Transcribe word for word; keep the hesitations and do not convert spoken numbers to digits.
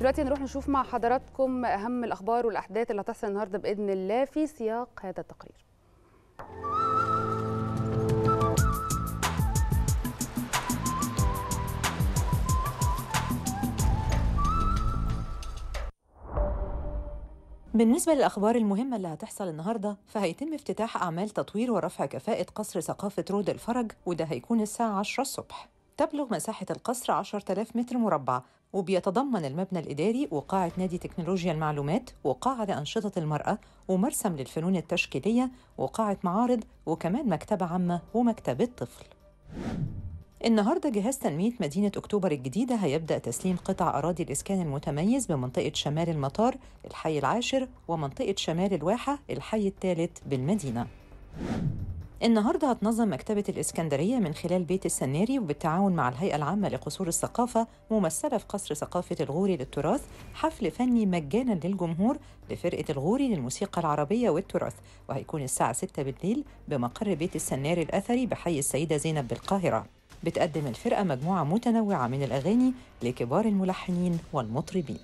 دلوقتي هنروح نشوف مع حضراتكم أهم الأخبار والأحداث اللي هتحصل النهارده بإذن الله في سياق هذا التقرير. بالنسبة للأخبار المهمة اللي هتحصل النهاردة، فهيتم افتتاح أعمال تطوير ورفع كفاءة قصر ثقافة روض الفرج، وده هيكون الساعة عشرة الصبح. تبلغ مساحة القصر عشرة آلاف متر مربع، وبيتضمن المبنى الإداري وقاعة نادي تكنولوجيا المعلومات وقاعة لأنشطة المرأة ومرسم للفنون التشكيلية وقاعة معارض وكمان مكتبة عامة ومكتبة طفل. النهارده جهاز تنمية مدينة أكتوبر الجديدة هيبدأ تسليم قطع أراضي الإسكان المتميز بمنطقة شمال المطار الحي العاشر ومنطقة شمال الواحة الحي الثالث بالمدينة. النهارده هتنظم مكتبة الإسكندرية من خلال بيت السناري وبالتعاون مع الهيئة العامة لقصور الثقافة ممثلة في قصر ثقافة الغوري للتراث حفل فني مجانا للجمهور لفرقة الغوري للموسيقى العربية والتراث، وهيكون الساعة ستة بالليل بمقر بيت السناري الأثري بحي السيدة زينب بالقاهرة. بتقدم الفرقة مجموعة متنوعة من الأغاني لكبار الملحنين والمطربين.